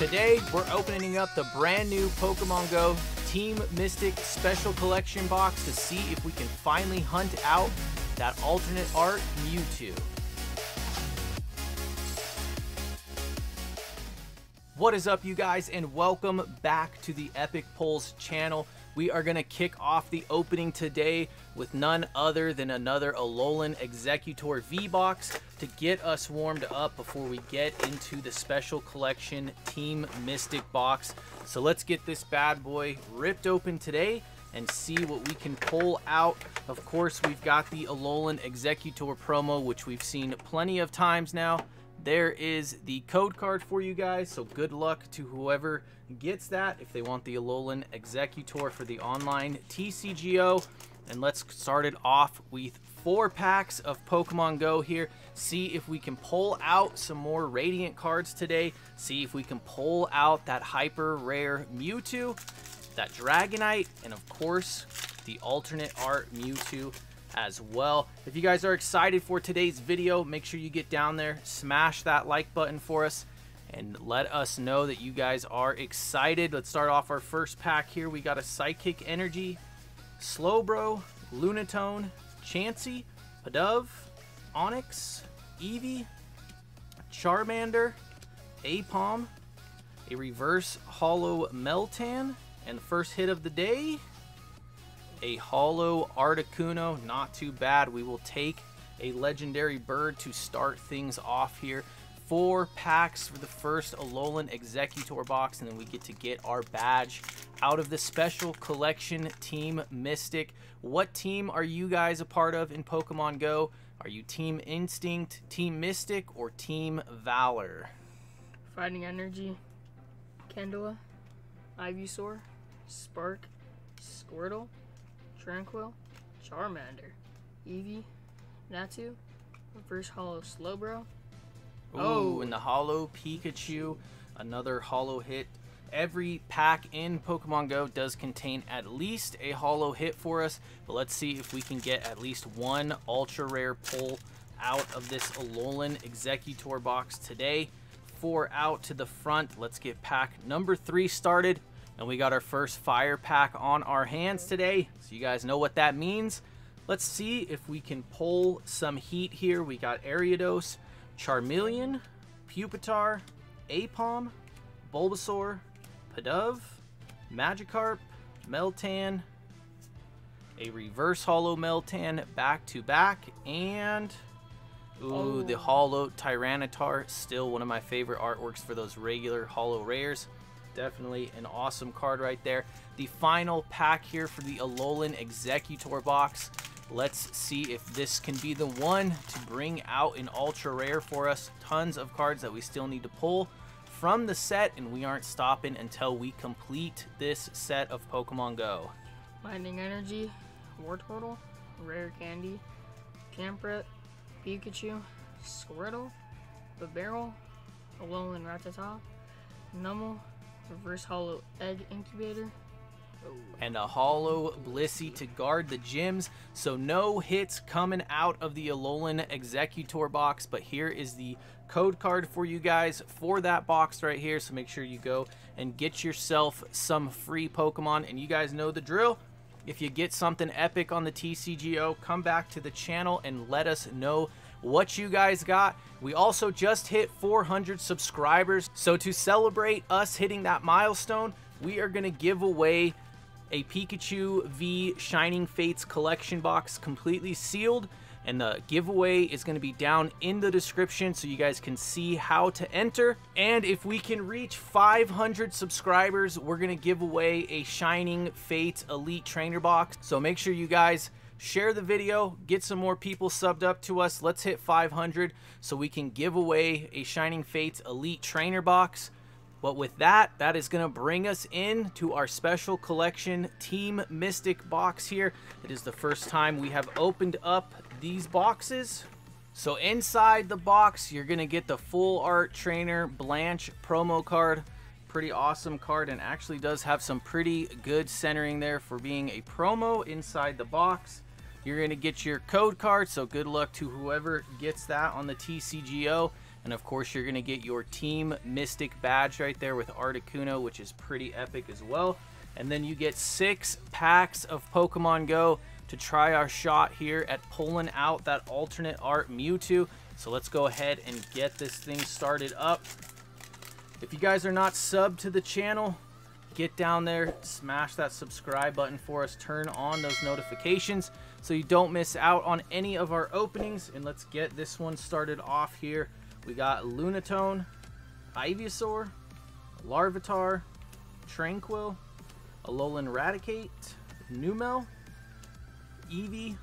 Today, we're opening up the brand new Pokemon Go Team Mystic Special Collection box to see if we can finally hunt out that alternate art Mewtwo. What is up, you guys, and welcome back to the Epic Polls channel. We are going to kick off the opening today with none other than another Alolan Exeggutor V box to get us warmed up before we get into the Special Collection Team Mystic box. So let's get this bad boy ripped open today and see what we can pull out. Of course, we've got the Alolan Exeggutor promo, which we've seen plenty of times now. There is the code card for you guys, so good luck to whoever gets that if they want the Alolan Exeggutor for the online TCGO. And let's start it off with 4 packs of Pokemon Go here. See if we can pull out some more Radiant cards today. See if we can pull out that Hyper Rare Mewtwo, that Dragonite, and of course, the alternate art Mewtwo as well. If you guys are excited for today's video, make sure you get down there, smash that like button for us, and let us know that you guys are excited. Let's start off our first pack here. We got a Psychic Energy, Slowbro, Lunatone, Chansey, Pidove, Onyx, Eevee, Charmander, Aipom, a reverse holo Meltan, and the first hit of the day, a holo Articuno. Not too bad. We will take a legendary bird to start things off here. 4 packs for the first Alolan Exeggutor box, and then we get to get our badge out of the Special Collection Team Mystic. What team are you guys a part of in Pokemon Go? Are you Team Instinct, Team Mystic, or Team Valor? Fighting Energy, Conkeldurr, Ivysaur, Spark, Squirtle, Tranquil, Charmander, Eevee, Natu, reverse holo Slowbro. Oh, and the holo Pikachu, another holo hit. Every pack in Pokemon Go does contain at least a holo hit for us, but let's see if we can get at least one ultra rare pull out of this Alolan Exeggutor box today. 4 out to the front. Let's get pack number 3 started. And we got our first fire pack on our hands today, so you guys know what that means. Let's see if we can pull some heat here. We got Ariados, Charmeleon, Pupitar, Aipom, Bulbasaur, Pidove, Magikarp, Meltan, a reverse holo Meltan back to back, and ooh, the holo Tyranitar, still one of my favorite artworks for those regular holo rares. Definitely an awesome card right there. The final pack here for the Alolan Exeggutor box. Let's see if this can be the one to bring out an ultra rare for us. Tons of cards that we still need to pull from the set, and we aren't stopping until we complete this set of Pokemon Go. Lightning Energy, Wartortle, Rare Candy, Campret, Pikachu, Squirtle, Barrel, Alolan Rattata, Numel, reverse holo egg incubator, and a holo Blissey to guard the gyms. So no hits coming out of the Alolan Exeggutor box, but here is the code card for you guys for that box right here, so make sure you go and get yourself some free Pokemon. And you guys know the drill. If you get something epic on the TCGO, come back to the channel and let us know what you guys got. We also just hit 400 subscribers, so to celebrate us hitting that milestone, we are going to give away a Pikachu V Shining Fates collection box completely sealed, and the giveaway is going to be down in the description so you guys can see how to enter. And if we can reach 500 subscribers, we're going to give away a Shining Fates Elite Trainer box. So make sure you guys share the video, get some more people subbed up to us. Let's hit 500 so we can give away a Shining Fates Elite Trainer box. But with that, that is going to bring us in to our Special Collection Team Mystic box here. It is the first time we have opened up these boxes. So inside the box, you're going to get the Full Art Trainer Blanche promo card. Pretty awesome card, and actually does have some pretty good centering there for being a promo inside the box. You're going to get your code card, so good luck to whoever gets that on the TCGO. And of course, you're going to get your Team Mystic badge right there with Articuno, which is pretty epic as well. And then you get 6 packs of Pokemon Go to try our shot here at pulling out that alternate art Mewtwo. So let's go ahead and get this thing started up. If you guys are not subbed to the channel, get down there, smash that subscribe button for us, turn on those notifications so you don't miss out on any of our openings. And let's get this one started off here. We got Lunatone, Ivysaur, Larvitar, Tranquil, Alolan Raticate, Numel, Eevee,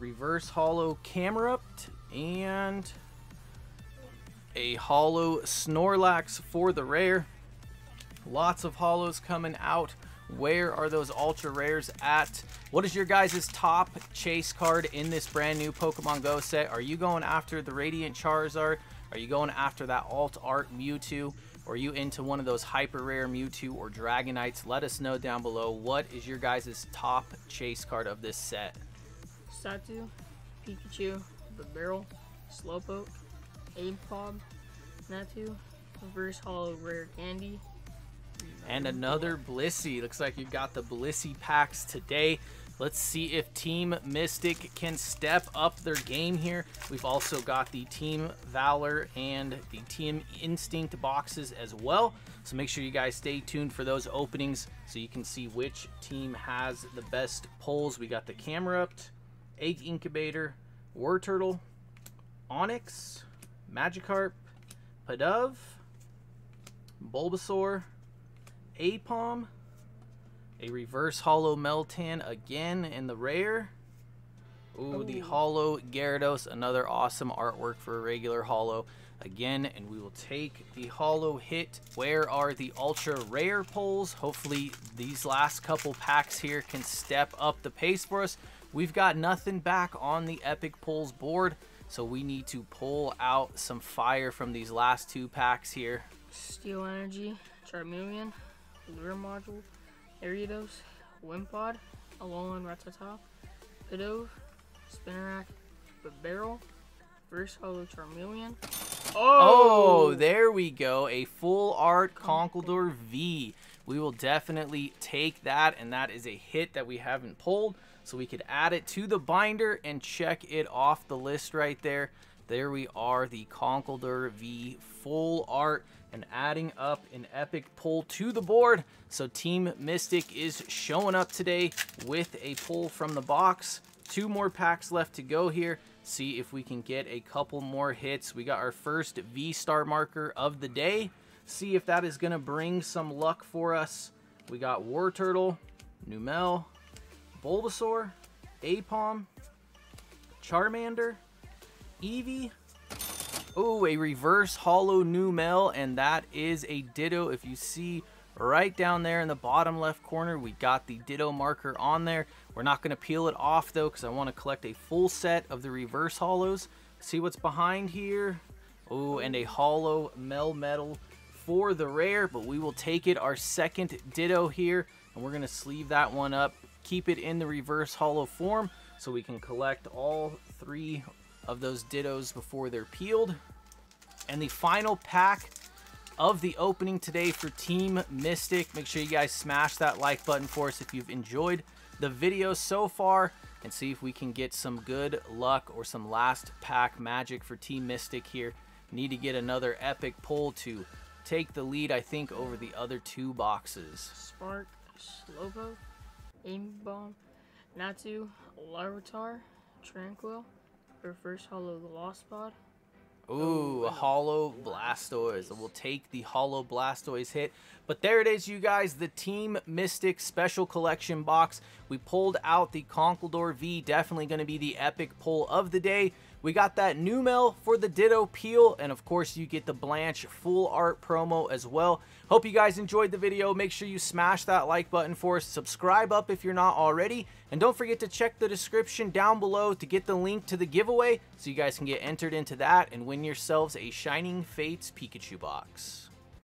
Reverse Holo Camerupt, and a Holo Snorlax for the rare. Lots of Holos coming out. Where are those Ultra Rares at? What is your guys' top chase card in this brand new Pokemon Go set? Are you going after the Radiant Charizard? Are you going after that Alt Art Mewtwo? Or are you into one of those Hyper Rare Mewtwo or Dragonites? Let us know down below. What is your guys' top chase card of this set? Satu, Pikachu, the Barrel, Slowpoke, Aipom, Natu, Reverse Holo Rare Candy, and another Blissey. Looks like you've got the Blissey packs today. Let's see if Team Mystic can step up their game here. We've also got the Team Valor and the Team Instinct boxes as well. So make sure you guys stay tuned for those openings so you can see which team has the best pulls. We got the Camerupt, Egg Incubator, Wartortle, Onyx, Magikarp, Pidove, Bulbasaur, Aipom, a Reverse Holo Meltan again in the rare. Ooh, the Holo Gyarados, another awesome artwork for a regular Holo again, and we will take the Holo hit. Where are the Ultra Rare pulls? Hopefully these last couple packs here can step up the pace for us. We've got nothing back on the Epic Pulls board, so we need to pull out some fire from these last 2 packs here. Steel Energy, Charmeleon, Lure Module, Ariados, Wimpod, Alolan Rattata, Pidove, Spinarak, Barrel, Reverse Holo Charmeleon. Oh, there we go. A full art Conkeldurr V. We will definitely take that, and that is a hit that we haven't pulled. So we could add it to the binder and check it off the list right there. There we are, the Conkeldurr V full art, and adding up an epic pull to the board. So Team Mystic is showing up today with a pull from the box. 2 more packs left to go here. See if we can get a couple more hits. We got our first V-Star marker of the day. See if that is going to bring some luck for us. We got Wartortle, Numel, Bulbasaur, Aipom, Charmander, Eevee. Oh, a Reverse Holo Numel, and that is a Ditto. If you see right down there in the bottom left corner, we got the Ditto marker on there. We're not going to peel it off though, because I want to collect a full set of the Reverse Holos. See what's behind here. Oh, and a Holo Melmetal for the rare, but we will take it, our second Ditto here, and we're going to sleeve that one up, keep it in the Reverse Holo form so we can collect all 3 of those Dittos before they're peeled. And the final pack of the opening today for Team Mystic. Make sure you guys smash that like button for us if you've enjoyed the video so far, and see if we can get some good luck or some last pack magic for Team Mystic here. Need to get another epic pull to take the lead, I think, over the other 2 boxes. Spark, Slowbro, Aimbomb, Natu, Larvitar, Tranquil, Reverse Holo Lost Pod. Ooh, a Holo Blastoise. We'll take the Holo Blastoise hit. But there it is, you guys, the Team Mystic Special Collection box. We pulled out the Conkeldurr V, definitely going to be the epic pull of the day. We got that Numel for the Ditto peel, and of course you get the Blanche full art promo as well. Hope you guys enjoyed the video. Make sure you smash that like button for us. Subscribe up if you're not already, and don't forget to check the description down below to get the link to the giveaway so you guys can get entered into that and win yourselves a Shining Fates Pikachu box.